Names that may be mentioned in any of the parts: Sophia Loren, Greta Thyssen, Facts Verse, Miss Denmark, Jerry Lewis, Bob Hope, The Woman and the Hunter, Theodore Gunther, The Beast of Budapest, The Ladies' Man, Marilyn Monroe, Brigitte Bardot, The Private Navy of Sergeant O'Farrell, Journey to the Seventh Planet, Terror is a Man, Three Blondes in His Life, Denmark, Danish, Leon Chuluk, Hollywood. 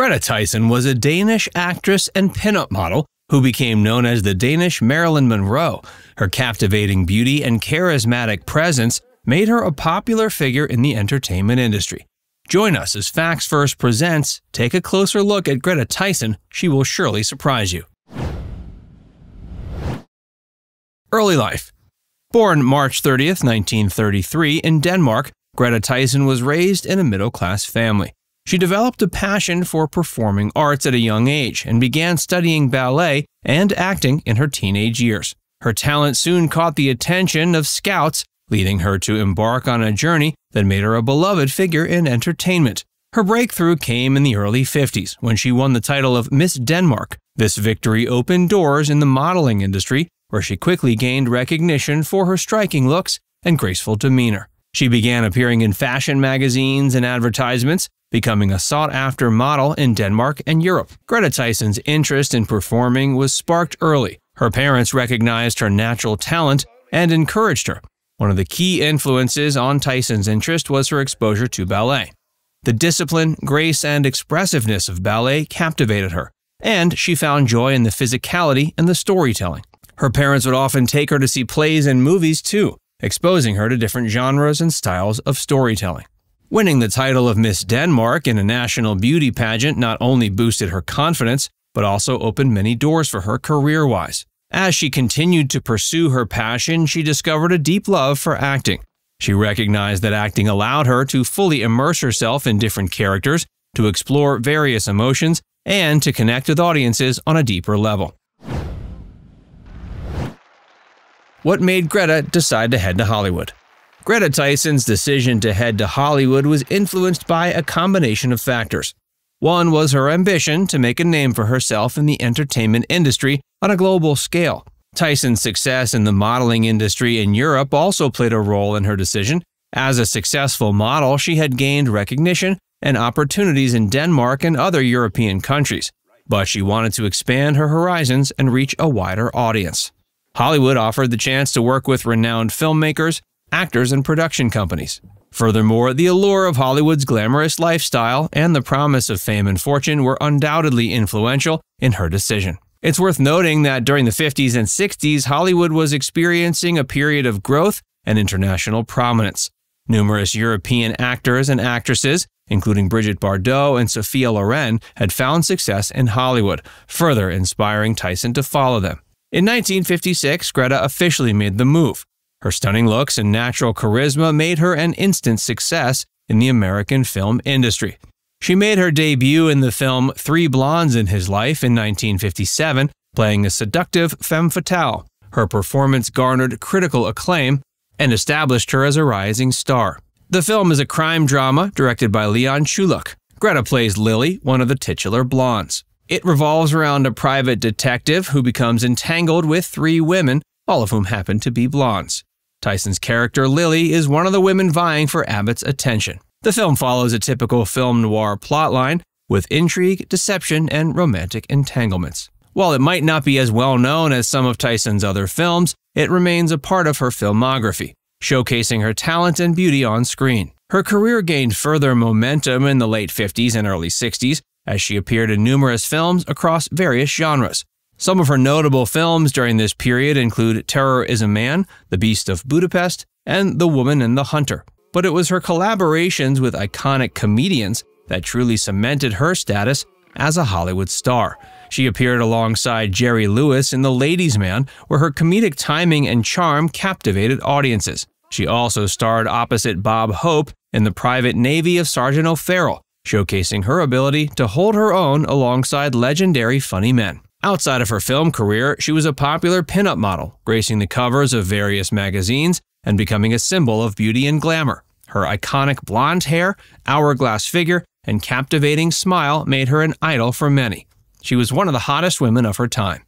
Greta Thyssen was a Danish actress and pinup model who became known as the Danish Marilyn Monroe. Her captivating beauty and charismatic presence made her a popular figure in the entertainment industry. Join us as Facts Verse presents, take a closer look at Greta Thyssen, she will surely surprise you. Early life. Born March 30th, 1933 in Denmark, Greta Thyssen was raised in a middle-class family. She developed a passion for performing arts at a young age and began studying ballet and acting in her teenage years. Her talent soon caught the attention of scouts, leading her to embark on a journey that made her a beloved figure in entertainment. Her breakthrough came in the early 50s when she won the title of Miss Denmark. This victory opened doors in the modeling industry, where she quickly gained recognition for her striking looks and graceful demeanor. She began appearing in fashion magazines and advertisements, becoming a sought-after model in Denmark and Europe. Greta Thyssen's interest in performing was sparked early. Her parents recognized her natural talent and encouraged her. One of the key influences on Thyssen's interest was her exposure to ballet. The discipline, grace, and expressiveness of ballet captivated her, and she found joy in the physicality and the storytelling. Her parents would often take her to see plays and movies too, exposing her to different genres and styles of storytelling. Winning the title of Miss Denmark in a national beauty pageant not only boosted her confidence, but also opened many doors for her career-wise. As she continued to pursue her passion, she discovered a deep love for acting. She recognized that acting allowed her to fully immerse herself in different characters, to explore various emotions, and to connect with audiences on a deeper level. What made Greta decide to head to Hollywood? Greta Thyssen's decision to head to Hollywood was influenced by a combination of factors. One was her ambition to make a name for herself in the entertainment industry on a global scale. Thyssen's success in the modeling industry in Europe also played a role in her decision. As a successful model, she had gained recognition and opportunities in Denmark and other European countries, but she wanted to expand her horizons and reach a wider audience. Hollywood offered the chance to work with renowned filmmakers, actors, and production companies. Furthermore, the allure of Hollywood's glamorous lifestyle and the promise of fame and fortune were undoubtedly influential in her decision. It's worth noting that during the 50s and 60s, Hollywood was experiencing a period of growth and international prominence. Numerous European actors and actresses, including Brigitte Bardot and Sophia Loren, had found success in Hollywood, further inspiring Thyssen to follow them. In 1956, Greta officially made the move. Her stunning looks and natural charisma made her an instant success in the American film industry. She made her debut in the film Three Blondes in His Life in 1957, playing a seductive femme fatale. Her performance garnered critical acclaim and established her as a rising star. The film is a crime drama directed by Leon Chuluk. Greta plays Lily, one of the titular blondes. It revolves around a private detective who becomes entangled with three women, all of whom happen to be blondes. Thyssen's character, Lily, is one of the women vying for Abbott's attention. The film follows a typical film noir plotline with intrigue, deception, and romantic entanglements. While it might not be as well known as some of Thyssen's other films, it remains a part of her filmography, showcasing her talent and beauty on screen. Her career gained further momentum in the late 50s and early 60s as she appeared in numerous films across various genres. Some of her notable films during this period include Terror is a Man, The Beast of Budapest, and The Woman and the Hunter. But it was her collaborations with iconic comedians that truly cemented her status as a Hollywood star. She appeared alongside Jerry Lewis in The Ladies' Man, where her comedic timing and charm captivated audiences. She also starred opposite Bob Hope in The Private Navy of Sergeant O'Farrell, showcasing her ability to hold her own alongside legendary funny men. Outside of her film career, she was a popular pinup model, gracing the covers of various magazines and becoming a symbol of beauty and glamour. Her iconic blonde hair, hourglass figure, and captivating smile made her an idol for many. She was one of the hottest women of her time.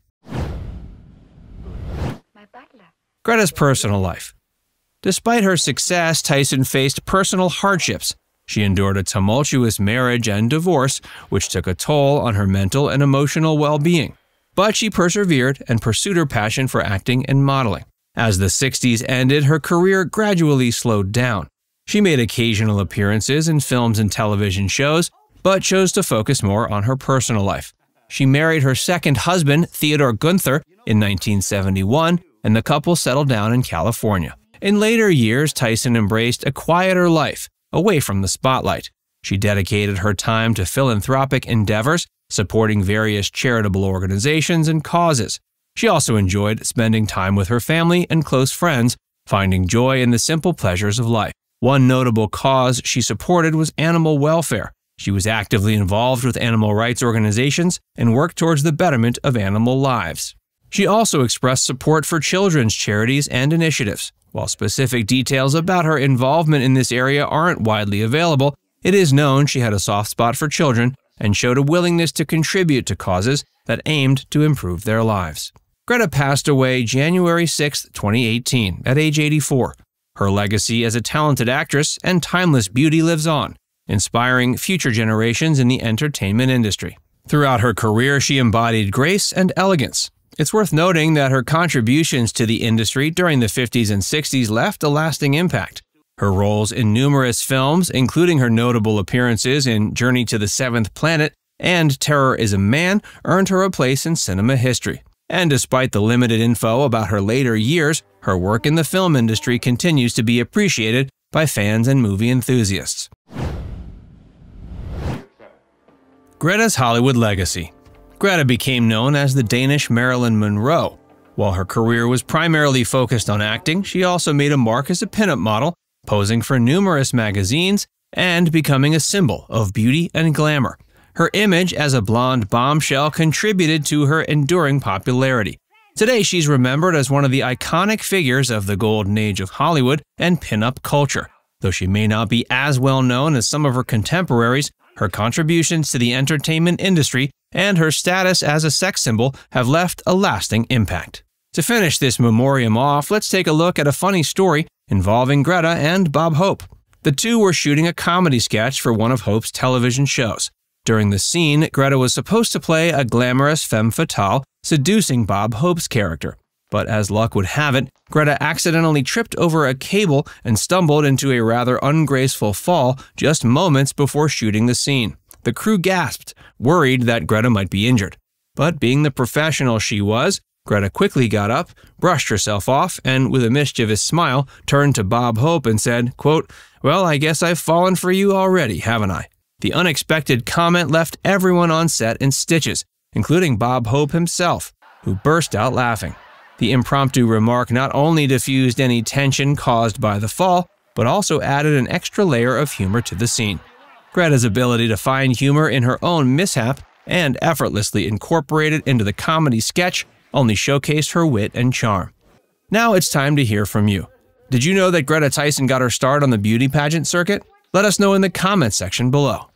Greta's personal life. Despite her success, Thyssen faced personal hardships. She endured a tumultuous marriage and divorce, which took a toll on her mental and emotional well-being. But she persevered and pursued her passion for acting and modeling. As the 60s ended, her career gradually slowed down. She made occasional appearances in films and television shows, but chose to focus more on her personal life. She married her second husband, Theodore Gunther, in 1971, and the couple settled down in California. In later years, Thyssen embraced a quieter life, away from the spotlight. She dedicated her time to philanthropic endeavors, supporting various charitable organizations and causes. She also enjoyed spending time with her family and close friends, finding joy in the simple pleasures of life. One notable cause she supported was animal welfare. She was actively involved with animal rights organizations and worked towards the betterment of animal lives. She also expressed support for children's charities and initiatives. While specific details about her involvement in this area aren't widely available, it is known she had a soft spot for children and showed a willingness to contribute to causes that aimed to improve their lives. Greta passed away January 6, 2018, at age 84. Her legacy as a talented actress and timeless beauty lives on, inspiring future generations in the entertainment industry. Throughout her career, she embodied grace and elegance. It's worth noting that her contributions to the industry during the 50s and 60s left a lasting impact. Her roles in numerous films, including her notable appearances in Journey to the Seventh Planet and Terror is a Man, earned her a place in cinema history. And despite the limited info about her later years, her work in the film industry continues to be appreciated by fans and movie enthusiasts. Greta's Hollywood legacy. Greta became known as the Danish Marilyn Monroe. While her career was primarily focused on acting, she also made a mark as a pinup model, posing for numerous magazines and becoming a symbol of beauty and glamour. Her image as a blonde bombshell contributed to her enduring popularity. Today, she's remembered as one of the iconic figures of the golden age of Hollywood and pinup culture. Though she may not be as well known as some of her contemporaries, her contributions to the entertainment industry and her status as a sex symbol have left a lasting impact. To finish this memoriam off, let's take a look at a funny story involving Greta and Bob Hope. The two were shooting a comedy sketch for one of Hope's television shows. During the scene, Greta was supposed to play a glamorous femme fatale, seducing Bob Hope's character. But as luck would have it, Greta accidentally tripped over a cable and stumbled into a rather ungraceful fall just moments before shooting the scene. The crew gasped, worried that Greta might be injured. But being the professional she was, Greta quickly got up, brushed herself off, and with a mischievous smile, turned to Bob Hope and said, quote, "Well, I guess I've fallen for you already, haven't I?" The unexpected comment left everyone on set in stitches, including Bob Hope himself, who burst out laughing. The impromptu remark not only diffused any tension caused by the fall, but also added an extra layer of humor to the scene. Greta's ability to find humor in her own mishap and effortlessly incorporate it into the comedy sketch only showcased her wit and charm. Now it's time to hear from you. Did you know that Greta Thyssen got her start on the beauty pageant circuit? Let us know in the comments section below.